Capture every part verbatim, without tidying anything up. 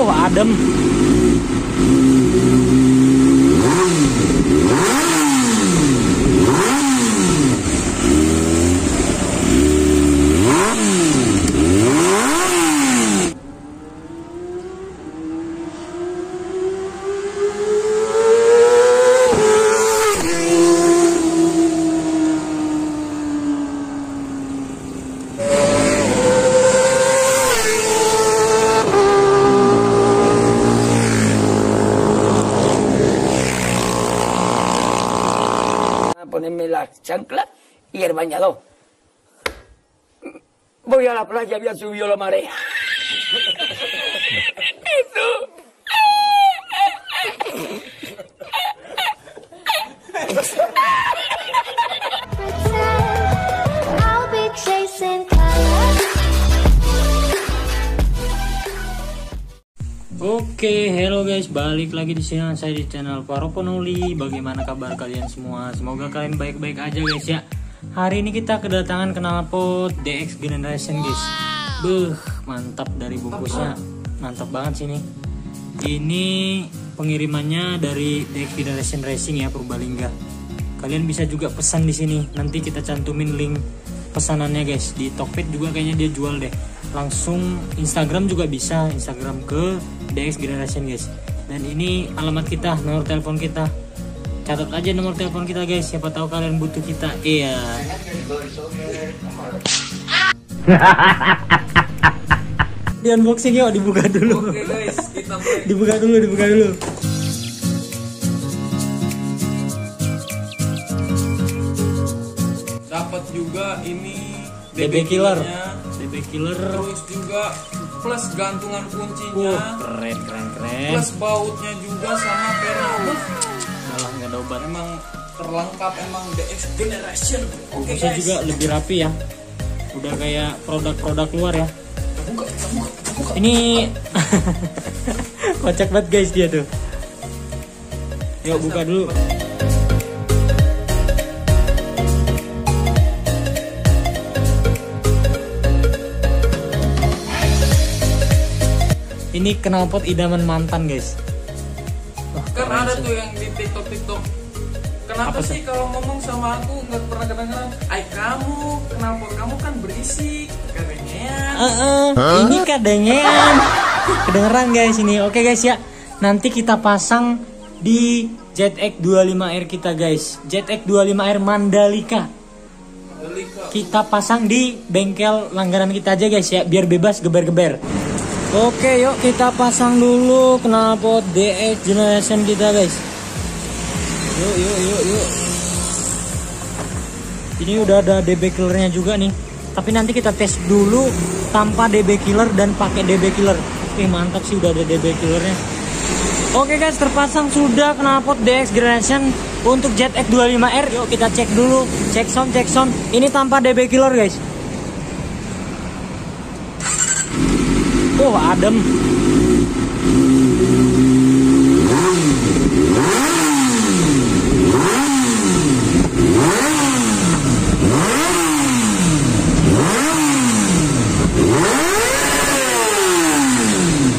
Wuh, adem. Ponerme la chancla y el bañador. Voy a la playa, había subido la marea. Eso. Oke, hello guys, balik lagi di sini saya di channel Paropo Nauli. Bagaimana kabar kalian semua? Semoga kalian baik-baik aja guys ya. Hari ini kita kedatangan knalpot D X Generation guys. Beuh, mantap dari bungkusnya, mantap banget sini. Ini pengirimannya dari D X Generation Racing ya, Purbalingga. Kalian bisa juga pesan di sini. Nanti kita cantumin link pesanannya guys. Di Tokped juga kayaknya dia jual deh. Langsung Instagram juga bisa, Instagram ke D X Generation guys. Dan ini alamat kita, nomor telepon kita. Catat aja nomor telepon kita guys, siapa tahu kalian butuh kita. Iya. Di unboxing yuk, dibuka dulu. Oke guys, kita mulai. Dibuka dulu, dibuka dulu. Dapat juga ini D B Killer. D B Killer. Terus juga plus gantungan kuncinya, uh, keren keren keren, plus bautnya juga sama perabot. Salah nggak ada obat. Emang terlengkap emang D X Generation. Oke guys, juga lebih rapi ya, udah kayak produk-produk luar ya. Buka, buka, buka. Ini kocak banget guys dia tuh. Yuk buka dulu. Ini knalpot idaman mantan guys. Wah, kan ada sih tuh yang di TikTok-TikTok. Kenapa Apa sih kalau ngomong sama aku nggak pernah kedengeran? Ay kamu, knalpot kamu kan berisik, kadengean. Uh -uh, huh? Ini kadengean. Kedengeran guys ini. Oke guys ya. Nanti kita pasang di Z X dua puluh lima R kita guys. Z X dua puluh lima R Mandalika. Mandalika. Kita pasang di bengkel langganan kita aja guys ya, biar bebas geber-geber. Oke, yuk kita pasang dulu knalpot D X Generation kita guys. Yuk, yuk, yuk, yuk. Ini udah ada D B Killernya juga nih. Tapi nanti kita tes dulu tanpa D B Killer dan pakai D B Killer. Ih, mantap sih udah ada D B Killernya. Oke guys, terpasang sudah knalpot D X Generation untuk Z X dua puluh lima R. Yuk kita cek dulu, cek sound, cek sound. Ini tanpa D B Killer guys. Oh, adem.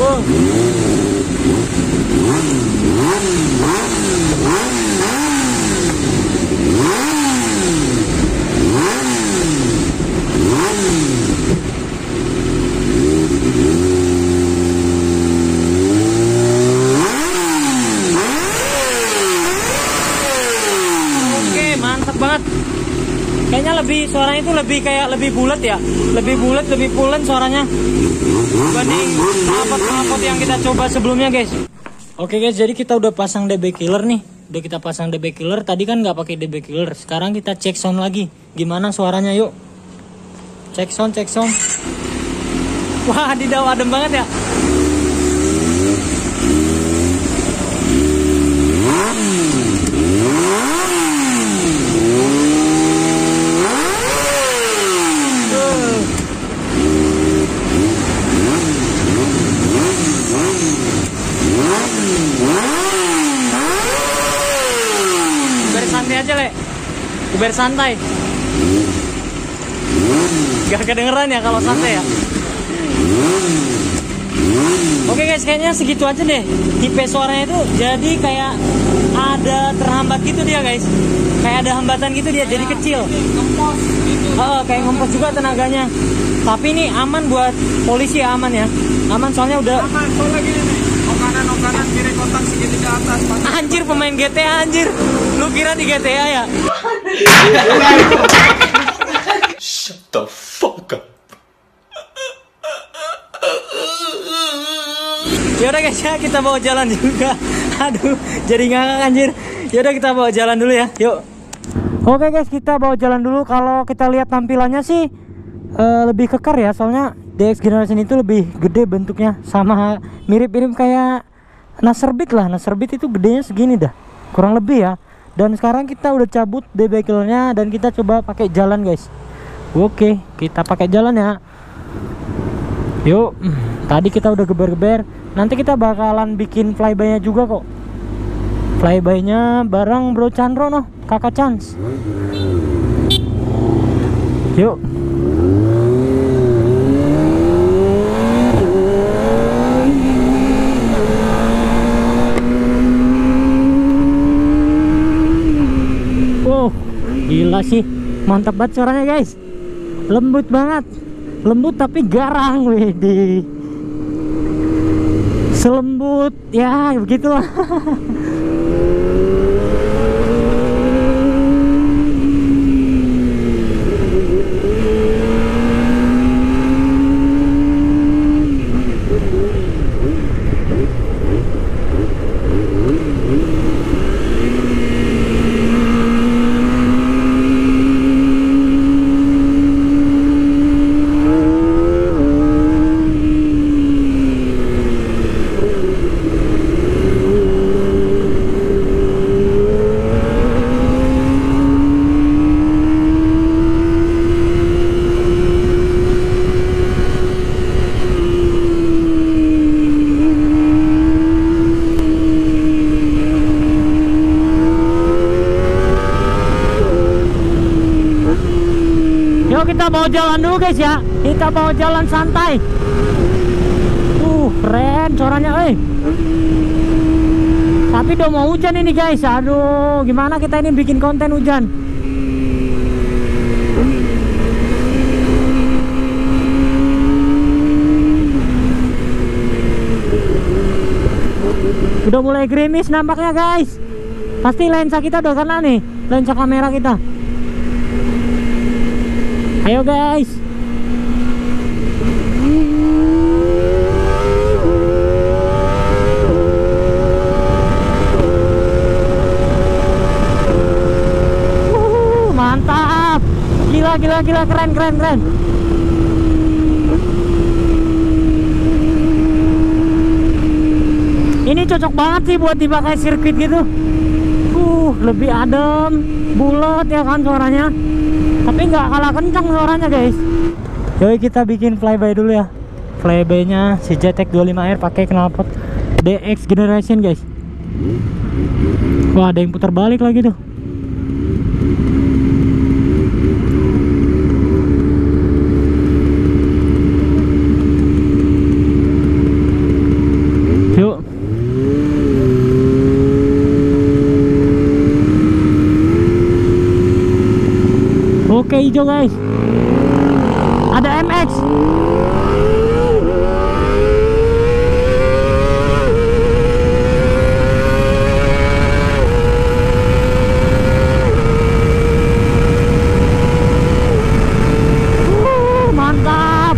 Oh. Suaranya itu lebih kayak lebih bulat ya, lebih bulat, lebih pulen suaranya dibanding knalpot-knalpot yang kita coba sebelumnya guys. Oke guys, jadi kita udah pasang D B Killer nih, udah kita pasang D B Killer. Tadi kan nggak pakai D B Killer. Sekarang kita cek sound lagi, gimana suaranya yuk. Cek sound, cek sound. Wah, di dalam adem banget ya. Biar santai, gak kedengeran ya kalau santai ya. Oke guys, guys, kayaknya segitu aja deh tipe suaranya itu. Jadi kayak ada terhambat gitu dia guys, kayak ada hambatan gitu dia, jadi kecil. Oh, kayak ngempos juga tenaganya. Tapi ini aman buat polisi ya, aman ya. Aman soalnya udah aman, soalnya gini nih. Oh kanan, oh kanan, kiri kotak segitiga atas. Pantai. Anjir pemain G T A anjir. Lu kira di G T A ya? Shut the fuck up. Yaudah guys ya, kita bawa jalan juga. Aduh, jadi ngakak anjir. Yaudah kita bawa jalan dulu ya. Yuk. Oke guys, kita bawa jalan dulu. Kalau kita lihat tampilannya sih Uh, lebih kekar ya, soalnya D X Generation itu lebih gede bentuknya, sama mirip-mirip kayak Nasr Beat lah. Nasr Beat itu gedenya segini dah kurang lebih ya. Dan sekarang kita udah cabut debekelnya dan kita coba pakai jalan guys. Oke, kita pakai jalan ya. Yuk, tadi kita udah geber-geber, nanti kita bakalan bikin flyby-nya juga kok. Flyby-nya bareng Bro Chandro noh, Kakak Chance. Yuk. Gila sih, mantap banget suaranya guys. Lembut banget. Lembut tapi garang, widih. Selembut, ya begitulah. Kita mau jalan dulu guys ya, kita mau jalan santai. Uh keren suaranya eh. Tapi udah mau hujan ini guys, aduh gimana kita ini bikin konten hujan. Udah mulai gerimis nampaknya guys, pasti lensa kita udah kena nih, lensa kamera kita. Ayo guys. Wuhu, mantap. Gila gila gila, keren keren keren. Ini cocok banget sih buat dipakai sirkuit gitu. Uh, lebih adem, bulat ya kan suaranya. Tapi nggak kalah kencang suaranya guys. Yoi kita bikin flyby dulu ya. Flyby nya si Z X dua puluh lima R pakai knalpot D X Generation guys. Wah ada yang putar balik lagi tuh. Oke hijau guys, ada M X. Uh, mantap.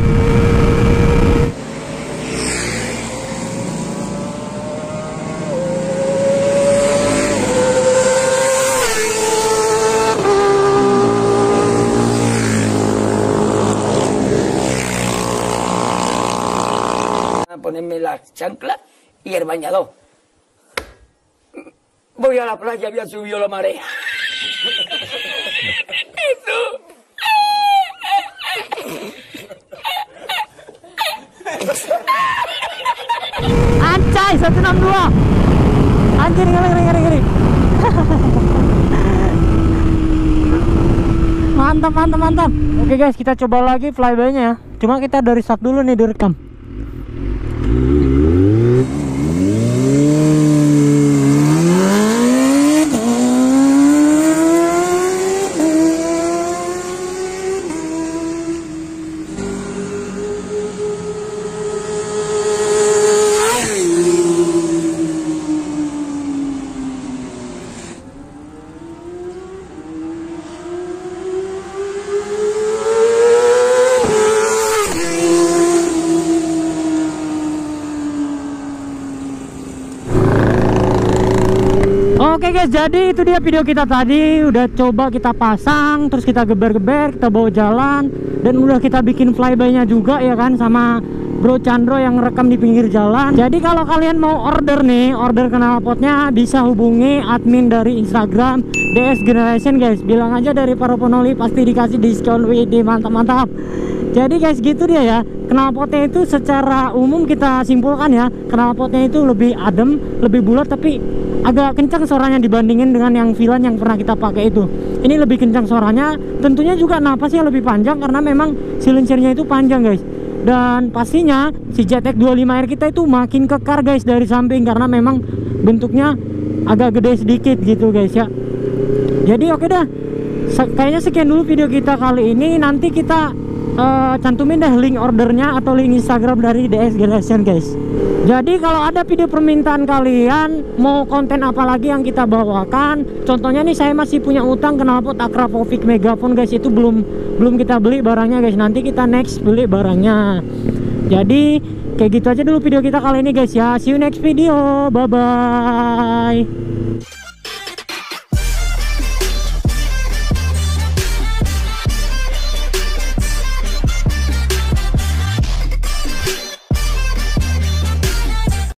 Ponerme las chanclas y el bañador. Voy a la playa, había subido la marea. Anjay, satu enam dua. Anjir, ngeri, ngeri, ngeri. Mantap, mantap, mantap. Oke guys, kita coba lagi flyby-nya ya. Cuma kita dari start dulu nih direkam. Thank you. Oke guys, jadi itu dia video kita tadi. Udah coba kita pasang, terus kita geber-geber, kita bawa jalan, dan udah kita bikin flyby-nya juga ya kan, sama Bro Chandro yang rekam di pinggir jalan. Jadi kalau kalian mau order nih, order knalpotnya bisa hubungi admin dari Instagram D X Generation guys. Bilang aja dari Paropo Nauli, pasti dikasih diskon. Widih, mantap-mantap. Jadi guys, gitu dia ya. Knalpotnya itu secara umum kita simpulkan ya, knalpotnya itu lebih adem, lebih bulat, tapi agak kencang suaranya dibandingin dengan yang V LAN yang pernah kita pakai itu. Ini lebih kencang suaranya, tentunya juga napasnya lebih panjang karena memang silencernya itu panjang guys. Dan pastinya si Z X dua puluh lima R kita itu makin kekar guys dari samping, karena memang bentuknya agak gede sedikit gitu guys ya. Jadi oke dah, kayaknya sekian dulu video kita kali ini. Nanti kita uh, cantumin deh link ordernya atau link Instagram dari D X Generation guys. Jadi kalau ada video permintaan kalian mau konten apa lagi yang kita bawakan, contohnya nih saya masih punya utang knalpot Akrapovic Megafon guys, itu belum belum kita beli barangnya guys, nanti kita next beli barangnya. Jadi kayak gitu aja dulu video kita kali ini guys ya. See you next video, bye bye.